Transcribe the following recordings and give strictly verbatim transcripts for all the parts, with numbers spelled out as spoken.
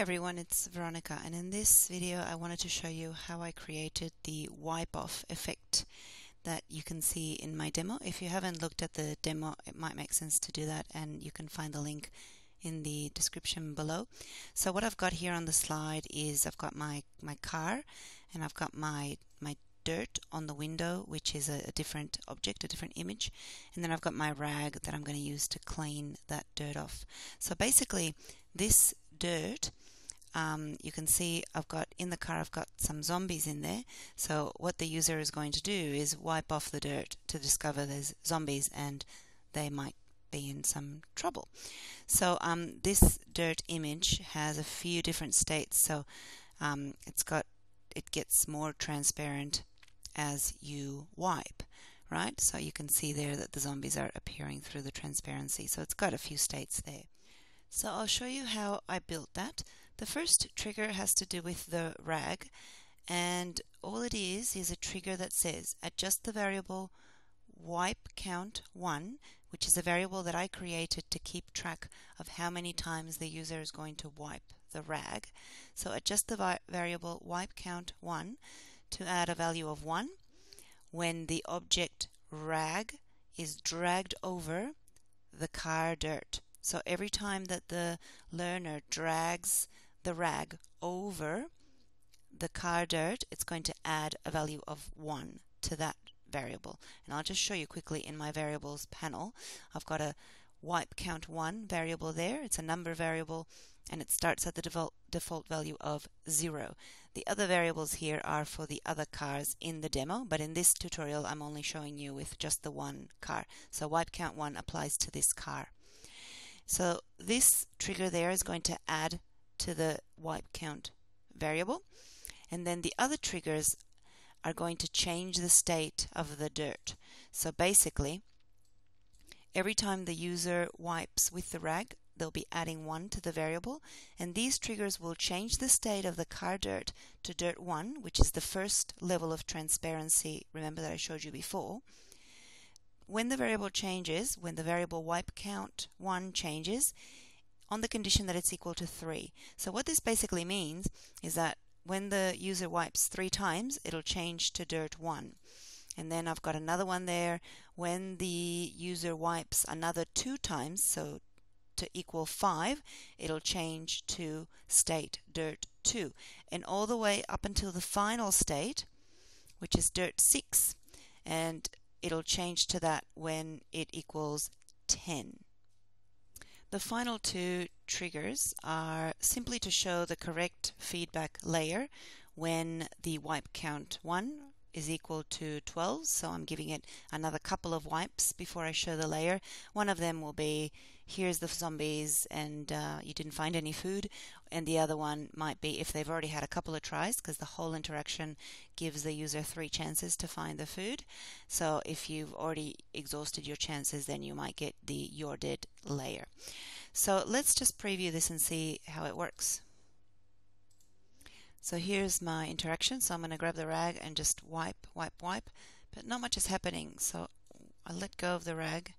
everyone, it's Veronica, and in this video I wanted to show you how I created the wipe-off effect that you can see in my demo. If you haven't looked at the demo, it might make sense to do that, and you can find the link in the description below. So what I've got here on the slide is I've got my, my car, and I've got my, my dirt on the window, which is a, a different object, a different image, and then I've got my rag that I'm going to use to clean that dirt off. So basically this dirt, um, you can see I've got in the car I've got some zombies in there, so what the user is going to do is wipe off the dirt to discover there's zombies and they might be in some trouble. So um, this dirt image has a few different states, so um, it's got it gets more transparent as you wipe, right? So you can see there that the zombies are appearing through the transparency, so it's got a few states there. So I'll show you how I built that. The first trigger has to do with the rag, and all it is is a trigger that says adjust the variable wipe count one, which is a variable that I created to keep track of how many times the user is going to wipe the rag. So adjust the vi variable wipe count one to add a value of one when the object rag is dragged over the car dirt. So every time that the learner drags the rag over the car dirt, it's going to add a value of one to that variable. And I'll just show you quickly in my variables panel. I've got a wipe count one variable there. It's a number variable, and it starts at the default default value of zero. The other variables here are for the other cars in the demo, but in this tutorial I'm only showing you with just the one car. So wipe count one applies to this car. So this trigger there is going to add to the wipe count variable, and then the other triggers are going to change the state of the dirt. So basically every time the user wipes with the rag, they'll be adding one to the variable, and these triggers will change the state of the car dirt to dirt one, which is the first level of transparency, remember, that I showed you before. When the variable changes, when the variable wipe count one changes, on the condition that it's equal to three. So what this basically means is that when the user wipes three times, it'll change to dirt one. And then I've got another one there when the user wipes another two times, so to equal five, it'll change to state dirt two, and all the way up until the final state, which is dirt six, and it'll change to that when it equals ten. The final two triggers are simply to show the correct feedback layer when the wipe count one is equal to twelve, so I'm giving it another couple of wipes before I show the layer. One of them will be, here's the zombies and uh, you didn't find any food, and the other one might be if they've already had a couple of tries, because the whole interaction gives the user three chances to find the food. So if you've already exhausted your chances, then you might get the you're dead layer. So let's just preview this and see how it works. So here's my interaction. So I'm going to grab the rag and just wipe, wipe, wipe, but not much is happening. So I let go of the rag,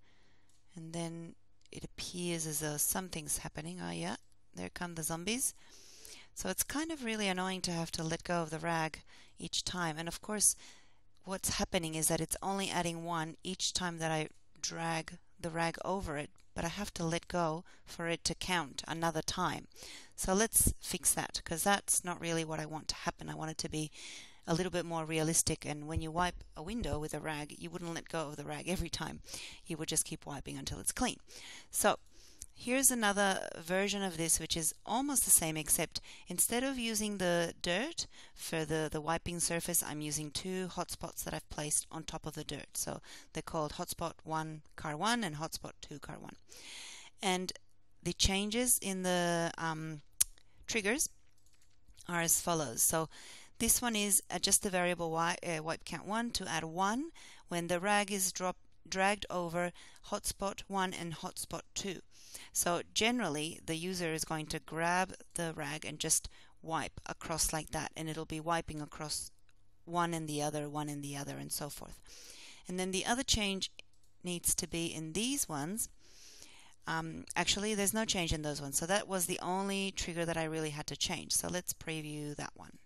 and then it appears as though something's happening. Oh yeah, there come the zombies. So it's kind of really annoying to have to let go of the rag each time. And of course, what's happening is that it's only adding one each time that I drag the rag over it, but I have to let go for it to count another time. So let's fix that, because that's not really what I want to happen. I want it to be a little bit more realistic, and when you wipe a window with a rag, you wouldn't let go of the rag every time. You would just keep wiping until it's clean. So here's another version of this, which is almost the same, except instead of using the dirt for the, the wiping surface, I'm using two hotspots that I've placed on top of the dirt. So they're called hotspot one car one and hotspot two car one. And the changes in the um, triggers are as follows. So this one is adjust the variable wipe, uh, wipe count one to add one when the rag is dropped dragged over hotspot one and hotspot two. So generally the user is going to grab the rag and just wipe across like that, and it'll be wiping across one and the other, one and the other, and so forth. And then the other change needs to be in these ones Um, actually, there's no change in those ones. So that was the only trigger that I really had to change. So let's preview that one.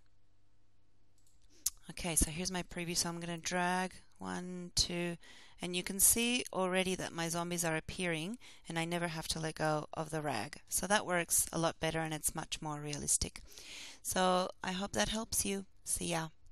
Okay, so here's my preview. So I'm going to drag one, two, and you can see already that my zombies are appearing and I never have to let go of the rag. So that works a lot better and it's much more realistic. So I hope that helps you. See ya.